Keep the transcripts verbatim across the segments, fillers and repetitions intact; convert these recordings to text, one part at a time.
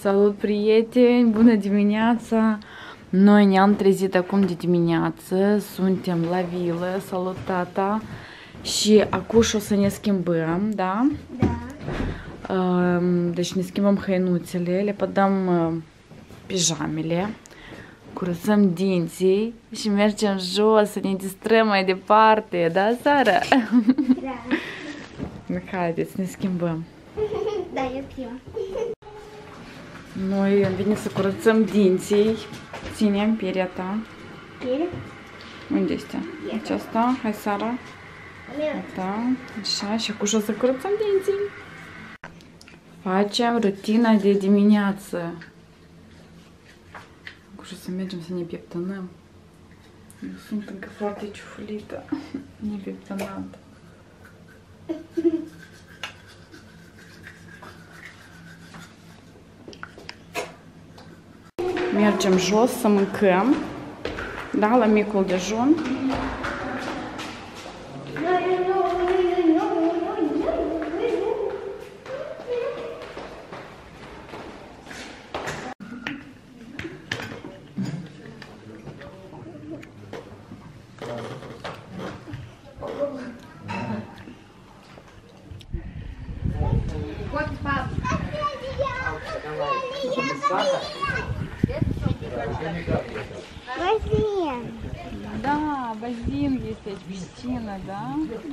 Salut, prieteni! Bună dimineața! Noi ne-am trezit acum de dimineață, suntem la vilă, salut tata! Și acuși o să ne schimbăm, da? Da! Deci ne schimbăm hăinuțele, le pădăm pijamele, curățăm dinții și mergem jos să ne distrăm mai departe, da, Sara? Da! Haideți, ne schimbăm! Da, eu primă. Noi am venit să curățăm dinții. Ținem pielea ta. Pielea? Unde este? Aceasta. Hai, Sara. Asta. Așa. Și acum o să curățăm dinții. Facem rutina de dimineață. Acum o să mergem să ne pieptănăm. Eu sunt încă foarte ciufulită. Nepieptănată. Mergem jos să mâncăm, da, la micul dejun. Бассейн. Да, бассейн есть, песчина, да?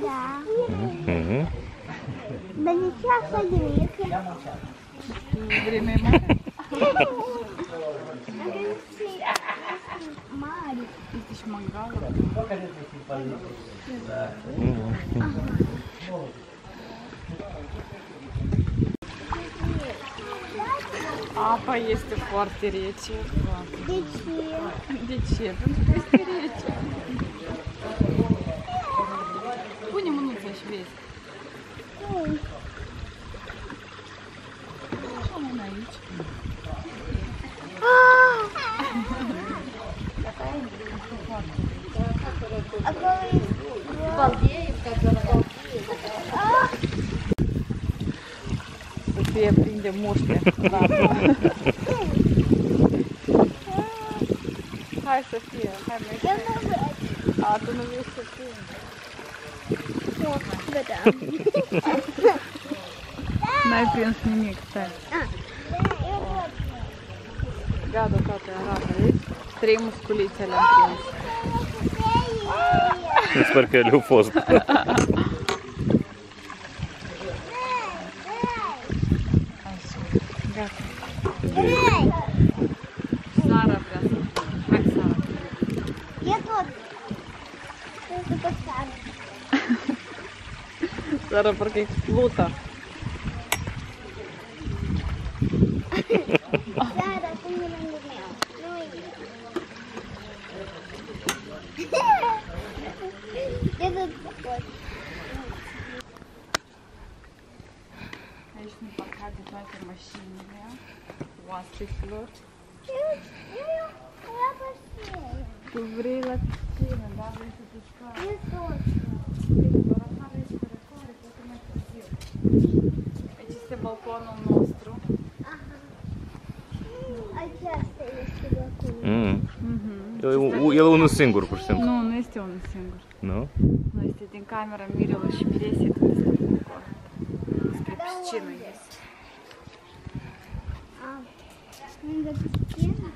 Да. Угу. Да не сейчас ходили. Время моря. Мари. Здесь мангал. Apa este foarte rece. De ce? De ce? Pentru că este rece. Pune mânuța și vezi. Așa mână aici. Să-ți aprinde muște. Hai, Sofia, hai mergi. A, tu nu vezi să prindi. Nu, vedeam. N-ai prins nimic, stai. Gata, toate arată, vezi? Trei musculițele am prins. Sper că le-au fost. Sara vrea să... Hai, Sara. Eu tot. Sunt după Sara. Sara parcă explută. Sara, cum e numele meu? Nu e. Eu tot pot. Aici ne păcate toate mașinile oaselor. Tu vrei la piscină, da? Vrei să te scoară? Eu tot! Vrei să răcoare, poate mai târziu. Aici este balconul nostru. Aceasta este balconul. El e unul singur, pur și simplu. Nu, nu este unul singur. Nu? Nu, este din camera Mirelui și Miresei, tot este balcon. Spre piscină este. Lângă piscină?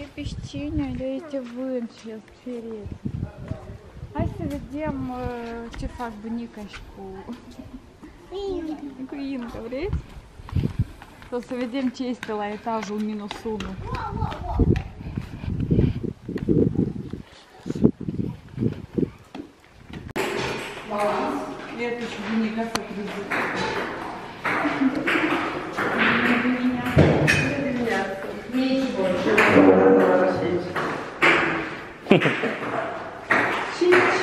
E piscină, ea este vânt și este ferit. Hai să vedem ce fac bunica și cu... cu Inca, vrei? O să vedem ce este la etajul minus unu. Iată și bunica s-a trezit. Bună dimineața! Bună dimineața! Nici bun! Cinci!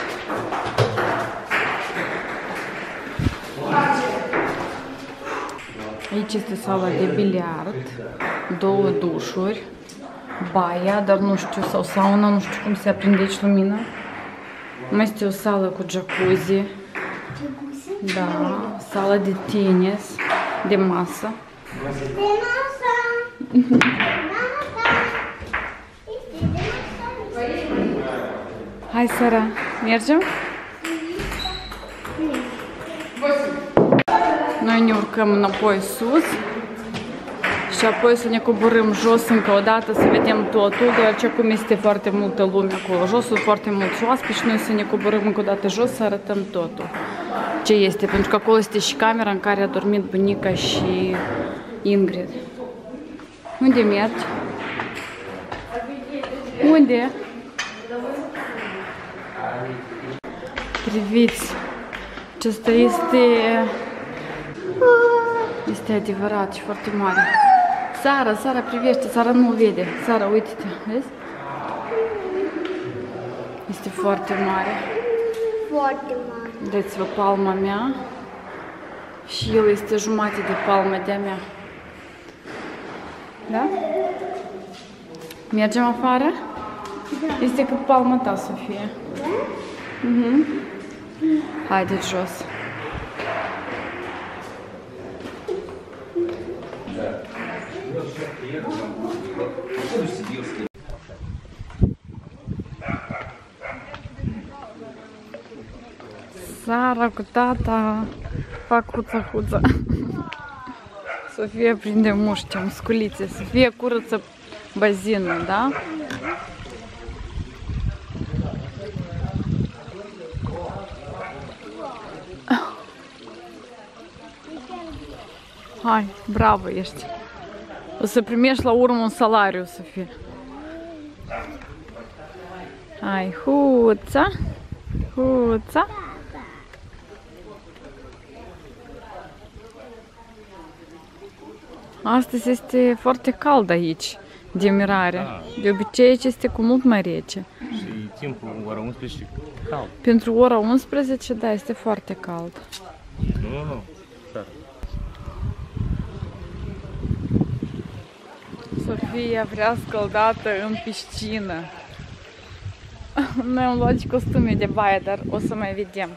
Aici este sala de biliard, două dușuri, baia, dar nu știu, sau sauna, nu știu cum se aprinde aici lumina. Mai este o sală cu jacuzzi. Da, sală de tenis, de masă. De masă! De masă! Hai, Sara, mergem? Noi ne urcăm înapoi sus și apoi să ne coborâm jos încă o dată, să vedem totul, deoarece cum este foarte multă lume acolo jos, sunt foarte mulți oaspeți și noi să ne coborâm încă o dată jos să arătăm totul ce este, pentru că acolo este și camera în care a dormit bunica și Ingrid. Unde mergi? Unde? Priviți, acesta este... Este adevărat și foarte mare. Sara, Sara, privește, Sara nu vede. Sara, uite-te, vezi? Este foarte mare. Foarte mare. Dați-vă palma mea. Și el este jumate de palma de-a mea. Da? Mergem afară? Da. Este cât palma ta, Sofia. Da? Mhm. Haideți jos. Sara cu tata fac huță-huță. Sofia prinde muște, musculițe. Sofia curăță bazinul, da? Hai, bravo ești! O să primești la urmă un salariu, Sofia. Hai, huța, huța. Astăzi este foarte cald aici, de mirare. Da. De obicei aici este cu mult mai rece. Și timpul, ora unsprezece, cald. Pentru ora unsprezece, da, este foarte cald. Nu, nu, nu. Sofia vrea scăldată în piscină. Noi am luat și costume de baie, dar o să mai vedem.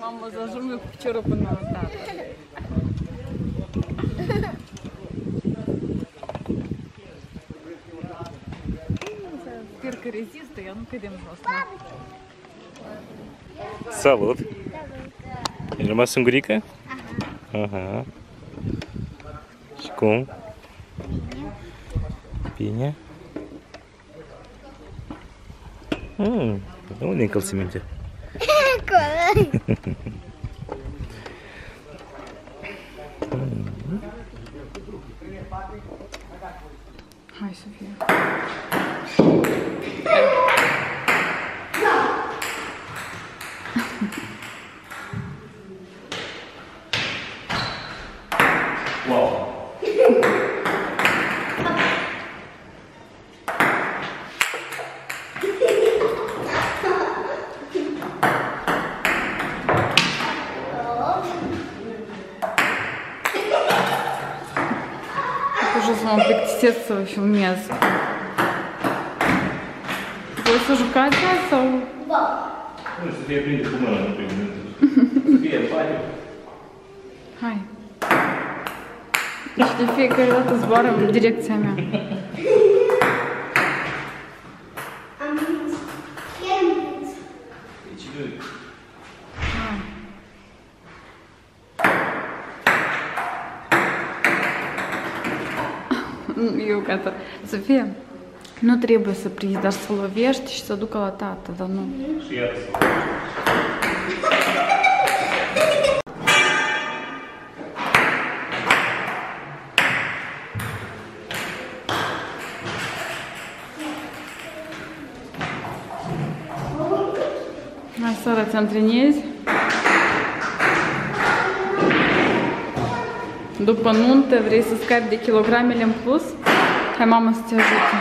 Mama, zajungă cu piciorul până la tata. Sper că rezistă, eu nu cădem jos. Salut! E rămas în gurică? Aha. Și cum? Bine. Bine? Unde încălțiminte? Hai, Sofia. Wow. Mă plictisesc să filmez. Voi să jucați azi sau? Da. Nu știu, să te prinde cu mâna, nu trebuie. Să fie pare. Hai. Deci de fiecare dată zboară în direcția mea. Eu gata. Sofia, nu trebuie să prinzi, dar să lovești și să ducă la tată, dar nu. Și iar să să te antrenezi. După nuntă vrei să scapi de kilogramele în plus? Hai, mama, să te ajute.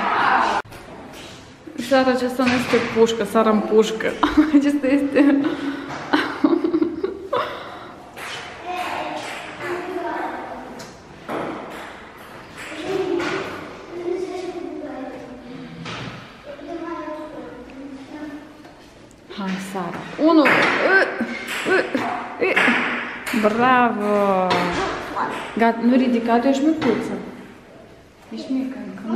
Seara aceasta nu este pușcă, seara în pușcă. Acesta este... Hai, Sara. Unu. Bravo! Gata, nu ridica, tu ești micuță. Ești mică încă, nu?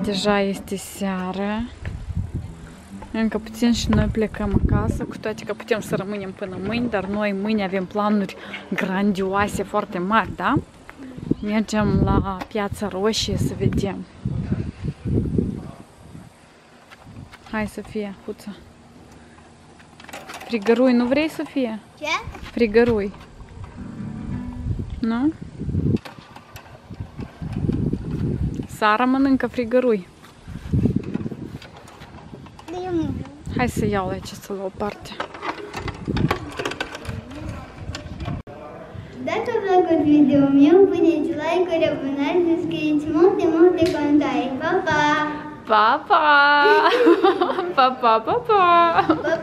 Deja este seară. Încă puțin și noi plecăm acasă, cu toate că putem să rămânem până mâine, dar noi mâine avem planuri grandioase, foarte mari, da? Mergem la Piața Roșie să vedem. Hai, Sofia, huța. Frigărui, nu vrei, Sofia? Ce? Frigărui. Nu? Sara mănâncă frigărui. Hai să iau acesta la o parte. Dacă v-a plăcut video-ul meu, puneți like-uri, abonați, scrieți multe, multe comentarii. Pa, pa! Pa, pa! Pa, pa, pa, pa!